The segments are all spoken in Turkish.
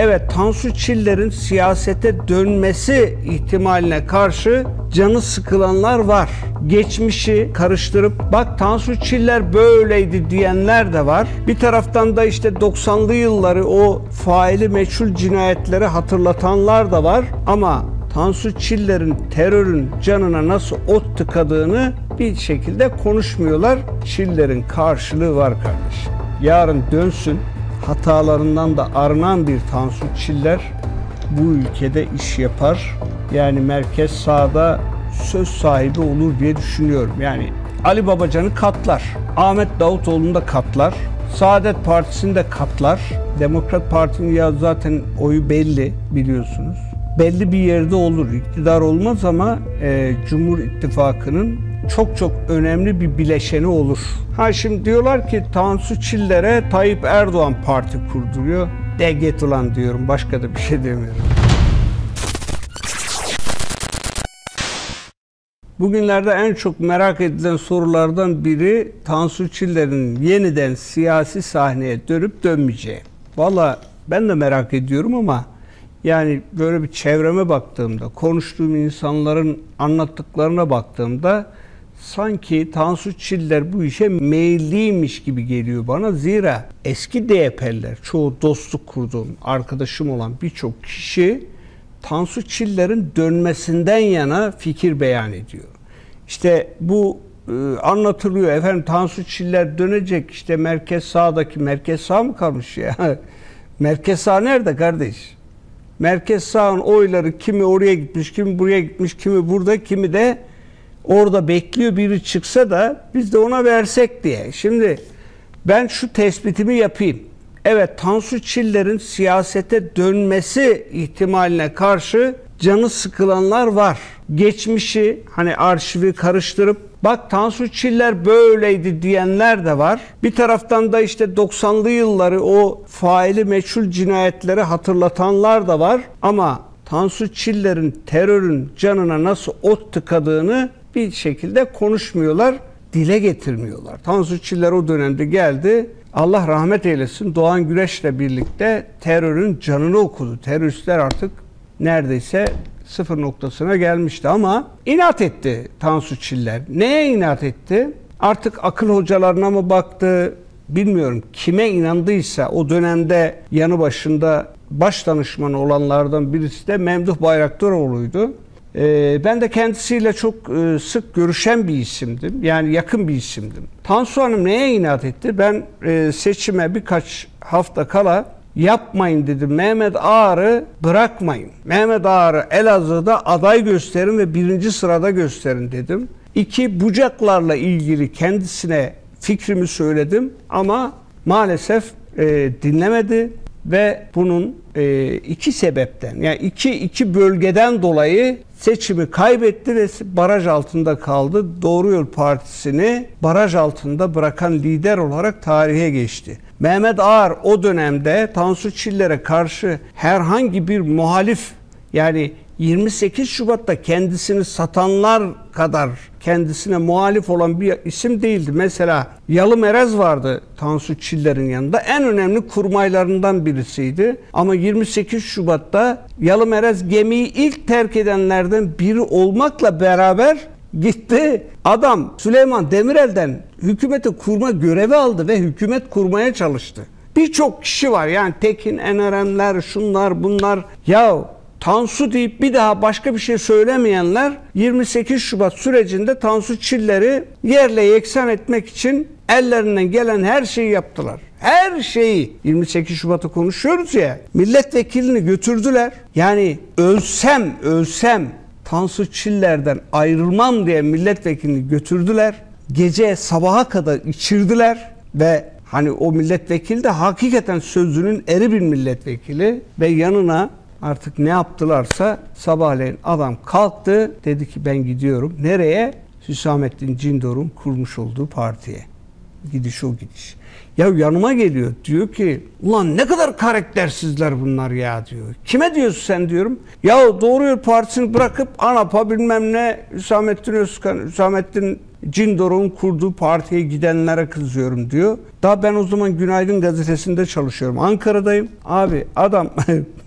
Evet, Tansu Çiller'in siyasete dönmesi ihtimaline karşı canı sıkılanlar var. Geçmişi karıştırıp bak Tansu Çiller böyleydi diyenler de var. Bir taraftan da işte 90'lı yılları o faili meçhul cinayetleri hatırlatanlar da var. Ama Tansu Çiller'in terörün canına nasıl ot tıkadığını bir şekilde konuşmuyorlar. Çiller'in karşılığı var kardeşim. Yarın dönsün, hatalarından da arınan bir Tansu Çiller bu ülkede iş yapar. Yani merkez sağda söz sahibi olur diye düşünüyorum. Yani Ali Babacan'ı katlar, Ahmet Davutoğlu'nu da katlar, Saadet Partisi'ni de katlar. Demokrat Parti'nin ya zaten oyu belli, biliyorsunuz. Belli bir yerde olur, iktidar olmaz ama Cumhur İttifakı'nın çok çok önemli bir bileşeni olur. Ha şimdi diyorlar ki Tansu Çiller'e Tayyip Erdoğan parti kurduruyor. De git ulan diyorum, başka da bir şey demiyorum. Bugünlerde en çok merak edilen sorulardan biri Tansu Çiller'in yeniden siyasi sahneye dönüp dönmeyeceği. Valla ben de merak ediyorum ama yani böyle bir çevreme baktığımda, konuştuğum insanların anlattıklarına baktığımda sanki Tansu Çiller bu işe meyilliymiş gibi geliyor bana. Zira eski DYP'liler, çoğu dostluk kurduğum, arkadaşım olan birçok kişi Tansu Çiller'in dönmesinden yana fikir beyan ediyor. İşte bu anlatılıyor. Efendim Tansu Çiller dönecek, işte merkez sağdaki, merkez sağ mı kalmış ya? Merkez sağ nerede kardeş? Merkez sağın oyları kimi oraya gitmiş, kimi buraya gitmiş, kimi burada, kimi de orada bekliyor biri çıksa da biz de ona versek diye. Şimdi ben şu tespitimi yapayım. Evet, Tansu Çiller'in siyasete dönmesi ihtimaline karşı canı sıkılanlar var. Geçmişi, hani arşivi karıştırıp bak Tansu Çiller böyleydi diyenler de var. Bir taraftan da işte 90'lı yılları o faili meçhul cinayetleri hatırlatanlar da var. Ama Tansu Çiller'in terörün canına nasıl ot tıkadığını bir şekilde konuşmuyorlar, dile getirmiyorlar. Tansu Çiller o dönemde geldi, Allah rahmet eylesin, Doğan Güreş'le birlikte terörün canını okudu. Teröristler artık neredeyse sıfır noktasına gelmişti ama inat etti Tansu Çiller. Neye inat etti? Artık akıl hocalarına mı baktı, bilmiyorum. Kime inandıysa o dönemde yanı başında baş danışmanı olanlardan birisi de Memduh Bayraktıroğlu'ydu. Ben de kendisiyle çok sık görüşen bir isimdim. Yani yakın bir isimdim. Tansu Hanım neye inat etti? Ben seçime birkaç hafta kala yapmayın dedim. Mehmet Ağar'ı bırakmayın. Mehmet Ağar'ı Elazığ'da aday gösterin ve birinci sırada gösterin dedim. İki, bucaklarla ilgili kendisine fikrimi söyledim ama maalesef dinlemedi ve bunun iki sebepten, yani iki bölgeden dolayı seçimi kaybetti ve baraj altında kaldı. Doğru Yol Partisi'ni baraj altında bırakan lider olarak tarihe geçti. Mehmet Ağar o dönemde Tansu Çiller'e karşı herhangi bir muhalif, yani 28 Şubat'ta kendisini satanlar kadar kendisine muhalif olan bir isim değildi. Mesela Yalım Erez vardı Tansu Çiller'in yanında. En önemli kurmaylarından birisiydi. Ama 28 Şubat'ta Yalım Erez gemiyi ilk terk edenlerden biri olmakla beraber gitti. Adam Süleyman Demirel'den hükümeti kurma görevi aldı ve hükümet kurmaya çalıştı. Birçok kişi var, yani Tekin Enerenler, şunlar bunlar. Ya Tansu deyip bir daha başka bir şey söylemeyenler 28 Şubat sürecinde Tansu Çiller'i yerle yeksan etmek için ellerinden gelen her şeyi yaptılar. Her şeyi. 28 Şubat'ı konuşuyoruz ya. Milletvekilini götürdüler. Yani ölsem Tansu Çiller'den ayrılmam diye milletvekilini götürdüler. Gece sabaha kadar içirdiler ve hani o milletvekili de hakikaten sözünün eri bir milletvekili ve yanına artık ne yaptılarsa sabahleyin adam kalktı, dedi ki ben gidiyorum. Nereye? Hüsamettin Cindor'un kurmuş olduğu partiye. Gidiş o gidiş. Ya yanıma geliyor, diyor ki ulan ne kadar karaktersizler bunlar ya diyor. Kime diyorsun sen diyorum. Ya Doğru Yol Partisi'ni bırakıp ANAP'a bilmem ne Hüsamettin Cindor'un kurduğu partiye gidenlere kızıyorum diyor. Daha ben o zaman Günaydın gazetesinde çalışıyorum. Ankara'dayım. Abi adam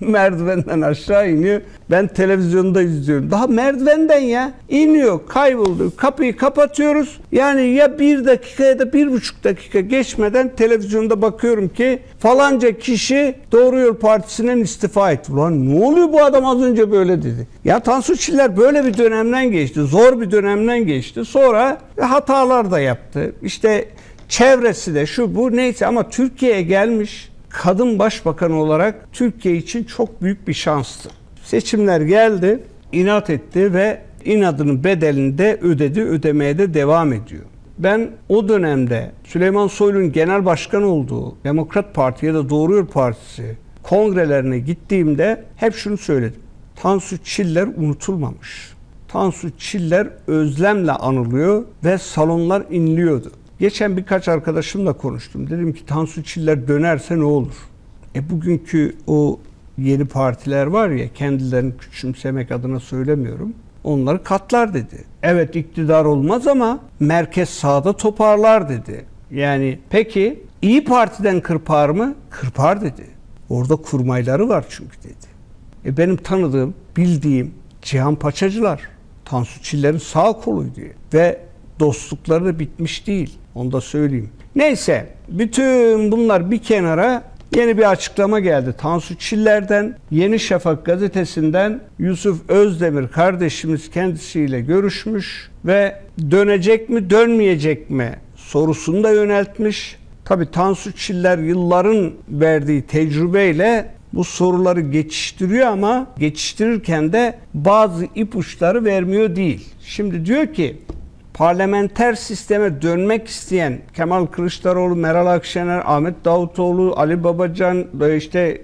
merdivenden aşağı iniyor. Ben televizyonda izliyorum. Daha merdivenden ya. İniyor, kayboldu. Kapıyı kapatıyoruz. Yani ya 1 dakika ya da 1,5 dakika geçmeden televizyonda bakıyorum ki falanca kişi Doğru Yol Partisi'nden istifa etti. Lan ne oluyor, bu adam az önce böyle dedi. Ya Tansu Çiller böyle bir dönemden geçti. Zor bir dönemden geçti. Sonra hatalar da yaptı. İşte çevresi de şu bu neyse, ama Türkiye'ye gelmiş kadın başbakan olarak Türkiye için çok büyük bir şanstı. Seçimler geldi, inat etti ve inadının bedelini de ödedi, ödemeye de devam ediyor. Ben o dönemde Süleyman Soylu'nun genel başkan olduğu Demokrat Parti ya da Doğru Yol Partisi kongrelerine gittiğimde hep şunu söyledim. Tansu Çiller unutulmamış. Tansu Çiller özlemle anılıyor ve salonlar inliyordu. Geçen birkaç arkadaşımla konuştum. Dedim ki Tansu Çiller dönerse ne olur? Bugünkü o yeni partiler var ya, kendilerini küçümsemek adına söylemiyorum. Onları katlar dedi. Evet iktidar olmaz ama merkez sağda toparlar dedi. Yani peki İYİ Parti'den kırpar mı? Kırpar dedi. Orada kurmayları var çünkü dedi. Benim tanıdığım, bildiğim Cihan Paçacılar Tansu Çiller'in sağ koluydu ve dostlukları da bitmiş değil. Onu da söyleyeyim. Neyse, bütün bunlar bir kenara, yeni bir açıklama geldi. Tansu Çiller'den, Yeni Şafak gazetesinden Yusuf Özdemir kardeşimiz kendisiyle görüşmüş ve dönecek mi, dönmeyecek mi sorusunu da yöneltmiş. Tabii Tansu Çiller yılların verdiği tecrübeyle bu soruları geçiştiriyor ama geçiştirirken de bazı ipuçları vermiyor değil. Şimdi diyor ki, parlamenter sisteme dönmek isteyen Kemal Kılıçdaroğlu, Meral Akşener, Ahmet Davutoğlu, Ali Babacan, işte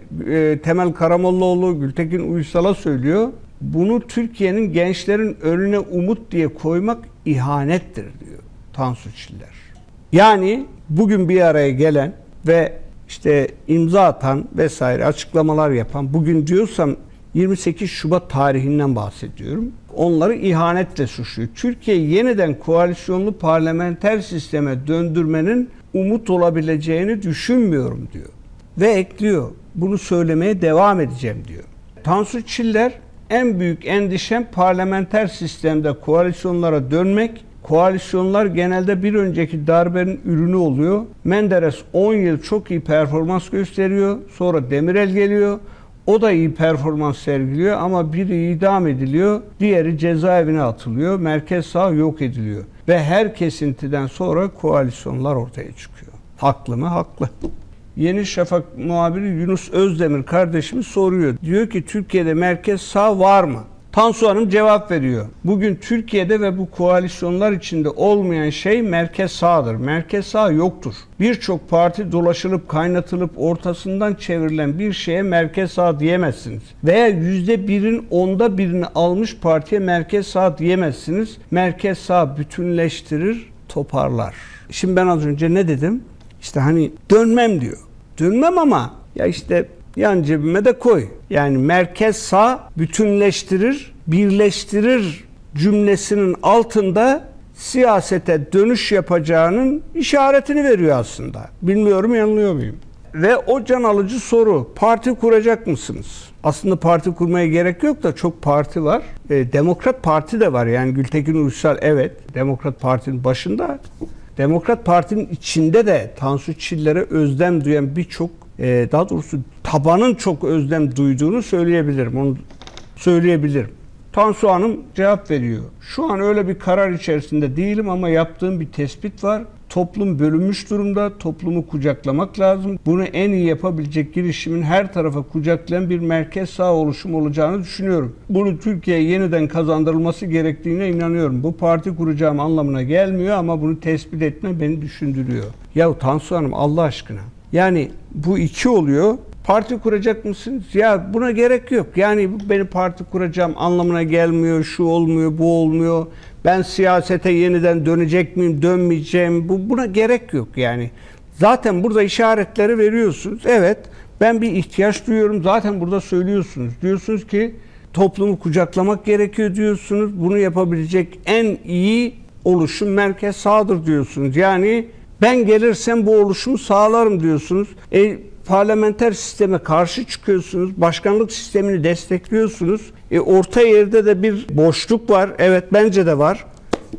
Temel Karamollaoğlu, Gültekin Uysal'a söylüyor. Bunu Türkiye'nin gençlerin önüne umut diye koymak ihanettir diyor Tansu Çiller. Yani bugün bir araya gelen ve işte imza atan vesaire açıklamalar yapan, bugün diyorsam 28 Şubat tarihinden bahsediyorum. Onları ihanetle suçluyor. Türkiye yeniden koalisyonlu parlamenter sisteme döndürmenin umut olabileceğini düşünmüyorum diyor. Ve ekliyor, bunu söylemeye devam edeceğim diyor. Tansu Çiller, en büyük endişem parlamenter sistemde koalisyonlara dönmek. Koalisyonlar genelde bir önceki darbenin ürünü oluyor. Menderes 10 yıl çok iyi performans gösteriyor. Sonra Demirel geliyor. O da iyi performans sergiliyor ama biri idam ediliyor, diğeri cezaevine atılıyor, merkez sağ yok ediliyor. Ve her kesintiden sonra koalisyonlar ortaya çıkıyor. Haklı mı? Haklı. Yeni Şafak muhabiri Yunus Özdemir kardeşimiz soruyor. Diyor ki Türkiye'de merkez sağ var mı? Tansu Hanım cevap veriyor. Bugün Türkiye'de ve bu koalisyonlar içinde olmayan şey merkez sağdır. Merkez sağ yoktur. Birçok parti dolaşılıp kaynatılıp ortasından çevrilen bir şeye merkez sağ diyemezsiniz. Veya %1'in 10'da 1'ini almış partiye merkez sağ diyemezsiniz. Merkez sağ bütünleştirir, toparlar. Şimdi ben az önce ne dedim? İşte hani dönmem diyor. Dönmem ama ya işte yan cebime de koy. Yani merkez sağ bütünleştirir, birleştirir cümlesinin altında siyasete dönüş yapacağının işaretini veriyor aslında. Bilmiyorum yanılıyor muyum? Ve o can alıcı soru, parti kuracak mısınız? Aslında parti kurmaya gerek yok da çok parti var. Demokrat Parti de var, yani Gültekin Uysal evet Demokrat Parti'nin başında. Demokrat Parti'nin içinde de Tansu Çiller'e özlem duyan birçok, daha doğrusu tabanın çok özlem duyduğunu söyleyebilirim. Onu söyleyebilirim. Tansu Hanım cevap veriyor. Şu an öyle bir karar içerisinde değilim ama yaptığım bir tespit var. Toplum bölünmüş durumda. Toplumu kucaklamak lazım. Bunu en iyi yapabilecek girişimin her tarafa kucaklayan bir merkez sağ oluşum olacağını düşünüyorum. Bunu Türkiye'ye yeniden kazandırılması gerektiğine inanıyorum. Bu parti kuracağım anlamına gelmiyor ama bunu tespit etme beni düşündürüyor. Yahu Tansu Hanım Allah aşkına. Yani bu iki oluyor. Parti kuracak mısınız? Ya buna gerek yok. Yani beni parti kuracağım anlamına gelmiyor, şu olmuyor, bu olmuyor. Ben siyasete yeniden dönecek miyim, dönmeyeceğim. Buna gerek yok yani. Zaten burada işaretleri veriyorsunuz. Evet, ben bir ihtiyaç duyuyorum. Zaten burada söylüyorsunuz. Diyorsunuz ki toplumu kucaklamak gerekiyor diyorsunuz. Bunu yapabilecek en iyi oluşum merkez sağdır diyorsunuz. Yani ben gelirsem bu oluşumu sağlarım diyorsunuz. Parlamenter sisteme karşı çıkıyorsunuz. Başkanlık sistemini destekliyorsunuz. Orta yerde de bir boşluk var. Evet, bence de var.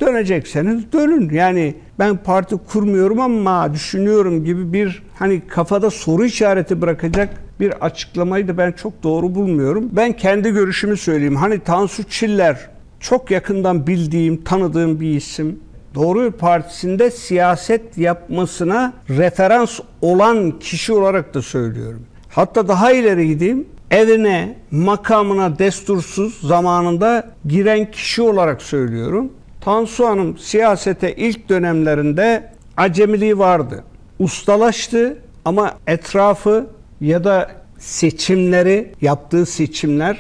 Dönecekseniz dönün. Yani ben parti kurmuyorum ama düşünüyorum gibi bir hani kafada soru işareti bırakacak bir açıklamayı da ben çok doğru bulmuyorum. Ben kendi görüşümü söyleyeyim. Hani Tansu Çiller çok yakından bildiğim, tanıdığım bir isim. Doğru Yol Partisi'nde siyaset yapmasına referans olan kişi olarak da söylüyorum. Hatta daha ileri gideyim. Evine, makamına destursuz zamanında giren kişi olarak söylüyorum. Tansu Hanım siyasete ilk dönemlerinde acemiliği vardı. Ustalaştı ama etrafı ya da seçimleri, yaptığı seçimler,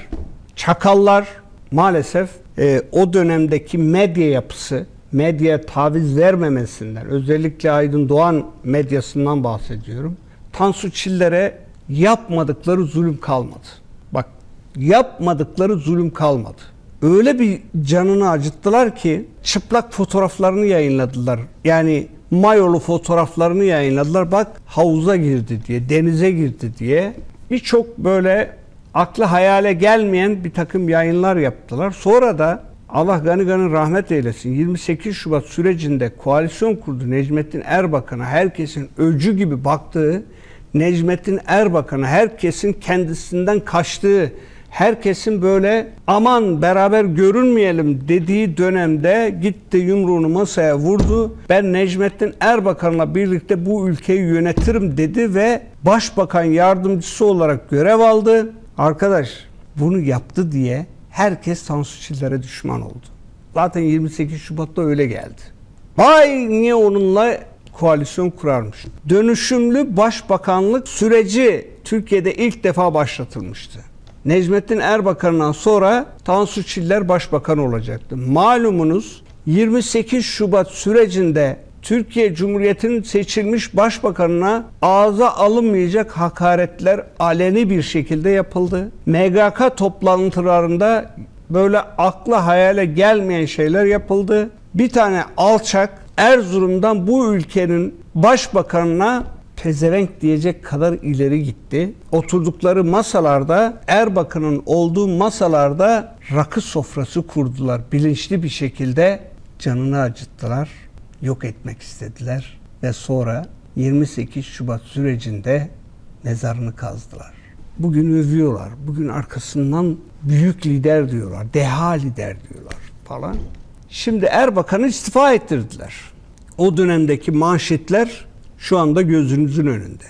çakallar maalesef o dönemdeki medya yapısı, medya taviz vermemesinden, özellikle Aydın Doğan medyasından bahsediyorum. Tansu Çiller'e yapmadıkları zulüm kalmadı. Bak, yapmadıkları zulüm kalmadı. Öyle bir canını acıttılar ki çıplak fotoğraflarını yayınladılar. Yani mayolu fotoğraflarını yayınladılar. Bak, havuza girdi diye, denize girdi diye birçok böyle akla hayale gelmeyen bir takım yayınlar yaptılar. Sonra da Allah gani gani rahmet eylesin, 28 Şubat sürecinde koalisyon kurdu Necmettin Erbakan'a. Herkesin öcü gibi baktığı, Necmettin Erbakan'a herkesin kendisinden kaçtığı, herkesin böyle aman beraber görünmeyelim dediği dönemde gitti yumruğunu masaya vurdu. Ben Necmettin Erbakan'la birlikte bu ülkeyi yönetirim dedi ve başbakan yardımcısı olarak görev aldı. Arkadaş, bunu yaptı diye herkes Tansu Çiller'e düşman oldu. Zaten 28 Şubat'ta öyle geldi. Vay, niye onunla koalisyon kurarmış? Dönüşümlü başbakanlık süreci Türkiye'de ilk defa başlatılmıştı. Necmettin Erbakan'dan sonra Tansu Çiller başbakan olacaktı. Malumunuz 28 Şubat sürecinde Türkiye Cumhuriyeti'nin seçilmiş başbakanına ağza alınmayacak hakaretler aleni bir şekilde yapıldı. MGK toplantılarında böyle akla hayale gelmeyen şeyler yapıldı. Bir tane alçak Erzurum'dan bu ülkenin başbakanına pezevenk diyecek kadar ileri gitti. Oturdukları masalarda, Erbakan'ın olduğu masalarda rakı sofrası kurdular. Bilinçli bir şekilde canını acıttılar, yok etmek istediler ve sonra 28 Şubat sürecinde mezarını kazdılar. Bugün övüyorlar, bugün arkasından büyük lider diyorlar, deha lider diyorlar falan. Şimdi Erbakan'ı istifa ettirdiler. O dönemdeki manşetler şu anda gözünüzün önünde.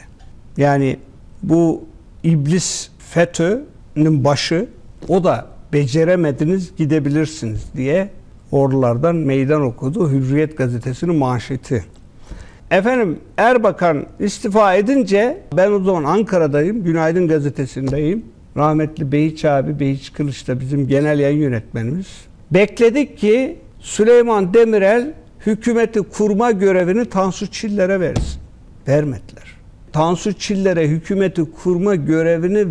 Yani bu iblis FETÖ'nün başı, o da beceremediniz gidebilirsiniz diye oralardan meydan okudu. Hürriyet gazetesinin manşeti. Efendim, Erbakan istifa edince ben o zaman Ankara'dayım, Günaydın gazetesindeyim. Rahmetli Behiç abi, Behiç Kılıç da bizim genel yayın yönetmenimiz. Bekledik ki Süleyman Demirel hükümeti kurma görevini Tansu Çiller'e versin. Vermediler. Tansu Çiller'e hükümeti kurma görevini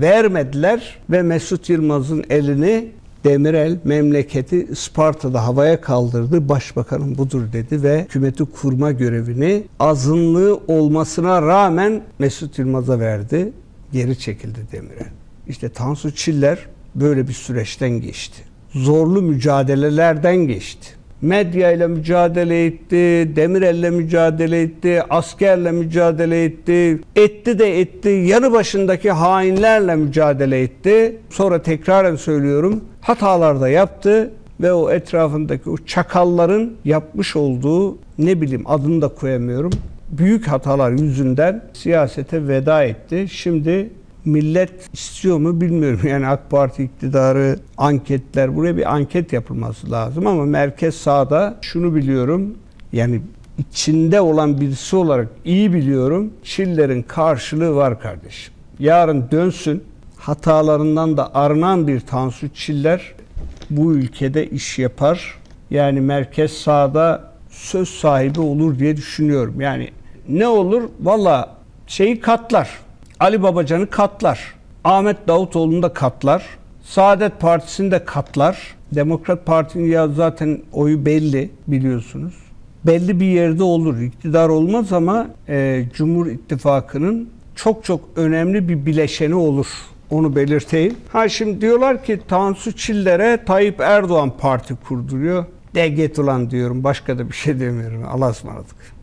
vermediler ve Mesut Yılmaz'ın elini Demirel memleketi Isparta'da havaya kaldırdı. Başbakanım budur dedi ve hükümeti kurma görevini azınlığı olmasına rağmen Mesut Yılmaz'a verdi. Geri çekildi Demirel. İşte Tansu Çiller böyle bir süreçten geçti. Zorlu mücadelelerden geçti. Medyayla mücadele etti, Demirel'le mücadele etti, askerle mücadele etti, yanı başındaki hainlerle mücadele etti. Sonra tekraren söylüyorum, hatalar da yaptı ve o etrafındaki o çakalların yapmış olduğu, ne bileyim adını da koyamıyorum, büyük hatalar yüzünden siyasete veda etti. Şimdi millet istiyor mu bilmiyorum. Yani AK Parti iktidarı, anketler, buraya bir anket yapılması lazım ama merkez sağda şunu biliyorum, yani içinde olan birisi olarak iyi biliyorum, Çiller'in karşılığı var kardeşim. Yarın dönsün, hatalarından da arınan bir Tansu Çiller bu ülkede iş yapar. Yani merkez sağda söz sahibi olur diye düşünüyorum. Yani ne olur? Valla şeyi katlar. Ali Babacan'ı katlar, Ahmet Davutoğlu'nu da katlar, Saadet Partisi'ni de katlar, Demokrat Parti'nin ya zaten oyu belli, biliyorsunuz. Belli bir yerde olur, iktidar olmaz ama Cumhur İttifakı'nın çok çok önemli bir bileşeni olur. Onu belirteyim. Ha şimdi diyorlar ki Tansu Çiller'e Tayyip Erdoğan parti kurduruyor. De get ulan diyorum. Başka da bir şey demiyorum. Allah'a ısmarladık.